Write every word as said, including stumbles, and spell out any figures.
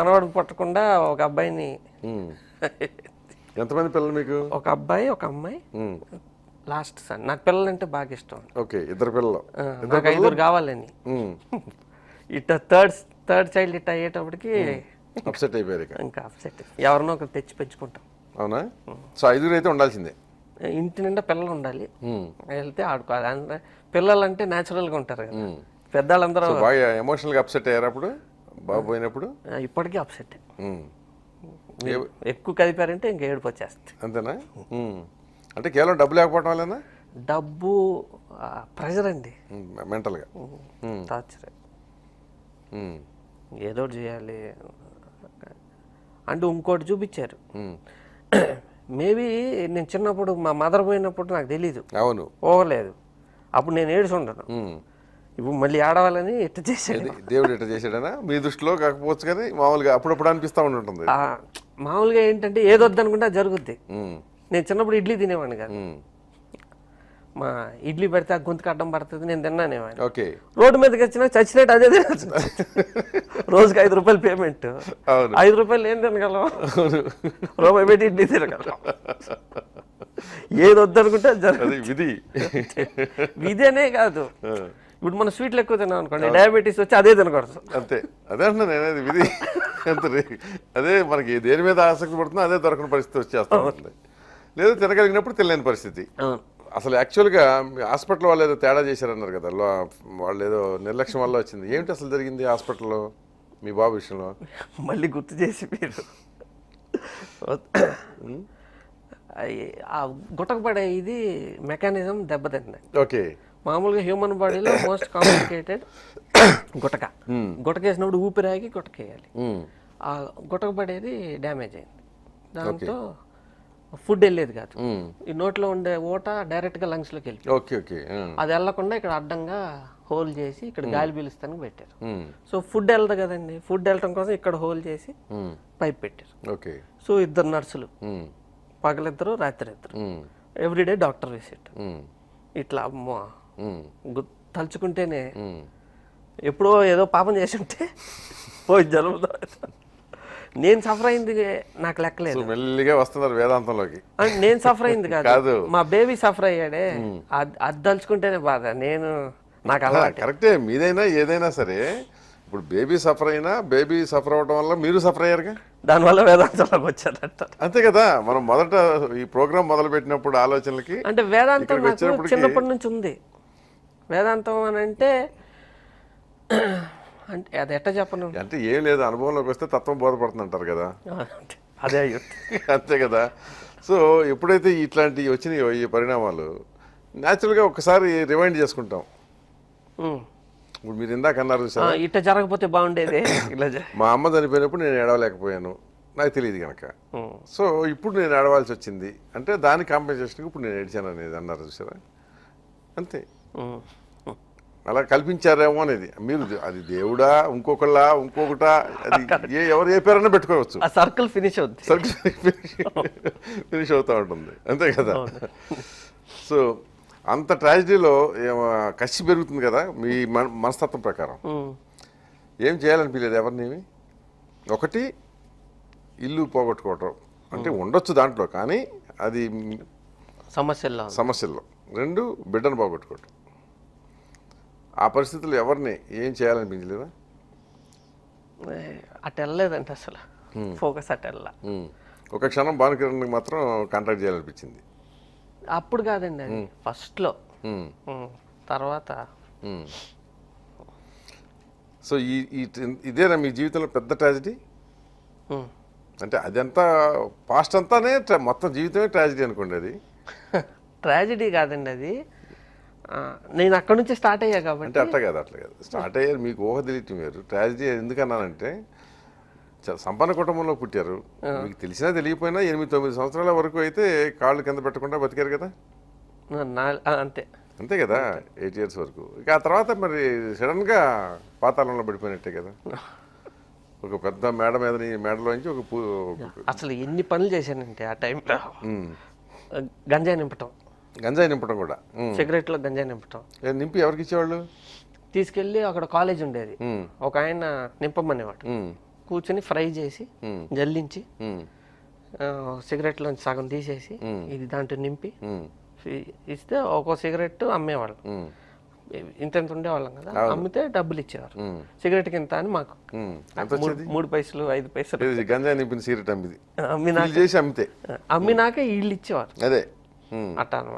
మనవాడు పట్టకుండా ఒక అబ్బాయిని. ఎంతమంది పిల్లలు మీకు? ఒక అబ్బాయి, ఒక అమ్మాయి, లాస్ట్ సన్. నాకు పిల్లలంటే బాగా ఇష్టం. ఓకే, ఇద్దరు పిల్లలు. నాకు ఐదుగురు కావాలని ఇట్ట థర్డ్ థర్డ్ చైల్డ్ ఇట్ అయ్యేటప్పటికి అప్సెట్ అయిపోయారు. ఇంకా అప్సెట్ ఎవరినో ఒకరు తెచ్చి పెంచుకుంటాం. అవునా? సో ఐదుగురు అయితే ఉండాల్సిందే. ఇంటి నిండా పిల్లలు ఉండాలి, వెళ్తే ఆడుకోవాలి. పిల్లలంటే న్యాచురల్గా ఉంటారు కదా, పెద్దవాళ్ళందరూ. బాగా ఎమోషనల్గా అప్సెట్ అయ్యారు అప్పుడు బాబు పోయినప్పుడు? ఇప్పటికీ అప్సెట్. ఎక్కువ కదిపారంటే ఇంకా ఏడుపు వచ్చేస్తుంది. అంతేనా? అంటే కేవలం డబ్బు లేకపోవడం వల్లనా? డబ్బు ప్రెషర్ అండి, మెంటల్గా టార్చర్, ఏదో చేయాలి అంటే. ఇంకోటి చూపించారు, మేబీ నేను చిన్నప్పుడు మా మదర్ పోయినప్పుడు నాకు తెలీదు. అవును, పోగలేదు. అప్పుడు నేను ఏడుసు ఉండను. ఇప్పుడు మళ్ళీ ఆడవాలని ఎట్ట చేసేది దేవుడు, ఎట్ట చేసాడనా? మీ దృష్టిలో కాకపోవచ్చు కానీ మామూలుగా అప్పుడప్పుడు అనిపిస్తూ ఉంటుంది. మామూలుగా ఏంటంటే ఏదొద్దు అనుకుంటే అది జరుగుద్ది. నేను చిన్నప్పుడు ఇడ్లీ తినేవాడిని కాదు. మా ఇడ్లీ పెడితే ఆ గొంతుకు అడ్డం పడుతుంది, నేను తిన్నానేవాడిని. ఓకే, రోడ్డు మీదకి వచ్చినా చచ్చినట్టు అదే తినచ్చు. రోజుకి ఐదు రూపాయలు పేమెంట్. ఐదు రూపాయలు ఏం తినగలం? రూపాయి పెట్టి ఇడ్లీ తినగలం. ఏదొద్దు అనుకుంటే అది జరుగుతుంది. విధి, విధి అనే కాదు. ఇప్పుడు మనం స్వీట్లు ఎక్కువ తిన్నాం అనుకోండి, డయాబెటీస్ వచ్చి అదే తినకూడదు. అంతే, అదే అంటున్నాను నేను. అది విధి. అంతే, అదే మనకి దేని మీద ఆసక్తి పడుతుందో అదే దొరకని పరిస్థితి వచ్చేస్తా ఉంటుంది. లేదా తినగలిగినప్పుడు తినలేని పరిస్థితి. అసలు యాక్చువల్గా హాస్పిటల్ వాళ్ళు ఏదో తేడా చేశారన్నారు కదా, వాళ్ళు ఏదో నిర్లక్ష్యం వల్ల వచ్చింది. ఏమిటి అసలు జరిగింది హాస్పిటల్లో మీ బాబు విషయంలో? మళ్ళీ గుర్తు చేసి మీరు గుట్టకపడే ఇది మెకానిజం దెబ్బతిందండి. ఓకే, మామూలుగా హ్యూమన్ బాడీలో మోస్ట్ కాంప్లికేటెడ్ గుటక. గుటక వేసినప్పుడు ఊపిరాగి గుటక వేయాలి. ఆ గుటక పడేది డ్యామేజ్ అయింది. దాంతో ఫుడ్ వెళ్ళేది కాదు. ఈ నోట్లో ఉండే ఊట డైరెక్ట్గా లంగ్స్లోకి వెళ్ళిపోయింది. అది వెళ్ళకుండా ఇక్కడ అడ్డంగా హోల్ చేసి ఇక్కడ గాలి పీలుస్తానికి పెట్టారు. సో ఫుడ్ వెళ్ళదు కదండి, ఫుడ్ వెళ్ళటం కోసం ఇక్కడ హోల్ చేసి పైప్ పెట్టారు. సో ఇద్దరు నర్సులు, పగలిద్దరు రాత్రి ఇద్దరు, ఎవ్రీడే డాక్టర్ విజిట్. ఇట్లా అమ్మో తలుచుకుంటేనే ఎప్పుడో ఏదో పాపం చేసి ఉంటే పోయి జరుగుతా. నేను సఫర్ అయింది నాకు లెక్కలేదు. మెల్లిగా వస్తున్నారు వేదాంతంలోకి. నేను సఫర్ అయింది కాదు, మా బేబీ సఫర్ అయ్యాడే. అది తలుచుకుంటేనే బాధ. నేను నాకు అలా కరెక్టే. మీదైనా ఏదైనా సరే ఇప్పుడు బేబీ సఫర్ అయినా, బేబీ సఫర్ అవడం వల్ల మీరు సఫర్ అయ్యారుగా, దానివల్ల వేదాంతంలోకి వచ్చారట. అంతే కదా. మనం మొదట ఈ ప్రోగ్రామ్ మొదలు పెట్టినప్పుడు ఆలోచనలకి అంటే వేదాంతం చిన్నప్పటి నుంచి ఉంది. వేదాంతం అని అంటే అంటే అది ఎట్లా చెప్పను అంటే ఏం లేదు, అనుభవంలోకి వస్తే తత్వం బోధపడుతుంది అంటారు కదా, అదే అయ్యో. అంతే కదా. సో ఎప్పుడైతే ఇట్లాంటివి వచ్చినాయో ఈ పరిణామాలు, న్యాచురల్గా ఒకసారి రివైండ్ చేసుకుంటాం. ఇప్పుడు మీరు ఇందాక అన్నారు చూసారా, ఇట్లా జరగకపోతే బాగుండేది. ఇలా మా అమ్మ చనిపోయినప్పుడు నేను ఏడవలేకపోయాను, నాకు తెలియదు కనుక. సో ఇప్పుడు నేను ఏడవాల్సి వచ్చింది అంటే దాని కాంపెన్సేషన్కి ఇప్పుడు నేను ఏడ్చాను అనేది అన్నారు చూసారా. అంతే, అలా కల్పించారేమో అనేది మీరు. అది దేవుడా, ఇంకొకళ్ళ, ఇంకొకట, అది ఏ ఎవరు ఏ పేరైనా పెట్టుకోవచ్చు. సర్కిల్ ఫినిష్ అవుతుంది, సర్కిల్ ఫినిష్ అవుతూ ఉంటుంది. అంతే కదా. సో అంత ట్రాజడీలో కసి పెరుగుతుంది కదా మీ మనస్తత్వం ప్రకారం. ఏం చేయాలనిపించలేదు ఎవరినేమి. ఒకటి ఇల్లు పోగొట్టుకోవటం అంటే ఉండొచ్చు దాంట్లో, కానీ అది సమస్యల్లో సమస్యల్లో రెండు బిడ్డను పోగొట్టుకోవటం. ఆ పరిస్థితుల్లో ఎవరిని ఏం చేయాలనిపించలేదా? అటు వెళ్ళలేదంటే అసలు ఫోకస్ అటు వెళ్ళా. ఒక క్షణం భానుకిరణ్కి మాత్రం కాంటాక్ట్ చేయాలనిపించింది. అప్పుడు కాదండి, అది ఫస్ట్లో. తర్వాత సో ఈ ఇదేనా మీ జీవితంలో పెద్ద ట్రాజడీ అంటే? అదంతా పాస్ట్ అంతానే, మొత్తం జీవితమే ట్రాజడీ అనుకోండి. అది ట్రాజడీ కాదండి, అది నేను అక్కడ నుంచే స్టార్ట్ అయ్యా కాబట్టి. అంటే అట్లా కాదు, అట్లా కాదు. స్టార్ట్ అయ్యారు, మీకు ఊహ తెలియటం వేరు. ట్రాజడీ ఎందుకన్నానంటే, సంపన్న కుటుంబంలో పుట్టారు. మీకు తెలిసినా తెలియకపోయినా ఎనిమిది తొమ్మిది సంవత్సరాల వరకు అయితే కాళ్ళు కింద పెట్టకుండా బతికారు కదా. అంతే, అంతే కదా. ఎయిట్ ఇయర్స్ వరకు. ఇక ఆ తర్వాత మరి సడన్గా పాతాళంలో పడిపోయినట్టే కదా. ఒక పెద్ద మేడ మీద, మేడలోంచి ఒక పూ. అసలు ఎన్ని పనులు చేశానంటే ఆ టైంలో. గంజాయి నింపటం, గంజాయి నింపటం కూడా, సిగరెట్లో గంజాయి నింపటం. నింపి ఎవరికి ఇచ్చేవాళ్ళు? తీసుకెళ్ళి అక్కడ కాలేజ్ ఉండేది, ఒక ఆయన నింపమనేవాడు. కూర్చొని ఫ్రై చేసి జల్లించి సిగరెట్ లోంచి సగం తీసేసి ఇది దాంట్లో నింపి ఇస్తే ఒక్కో సిగరెట్ అమ్మేవాళ్ళు. ఇంతెంత ఉండేవాళ్ళం కదా, అమ్మితే డబ్బులు ఇచ్చేవారు సిగరెట్ కింద అని. మాకు మూడు పైసలు ఐదు పైసలు సిగరెట్ అమ్మినాక వీళ్ళు ఇచ్చేవారు అట్ట.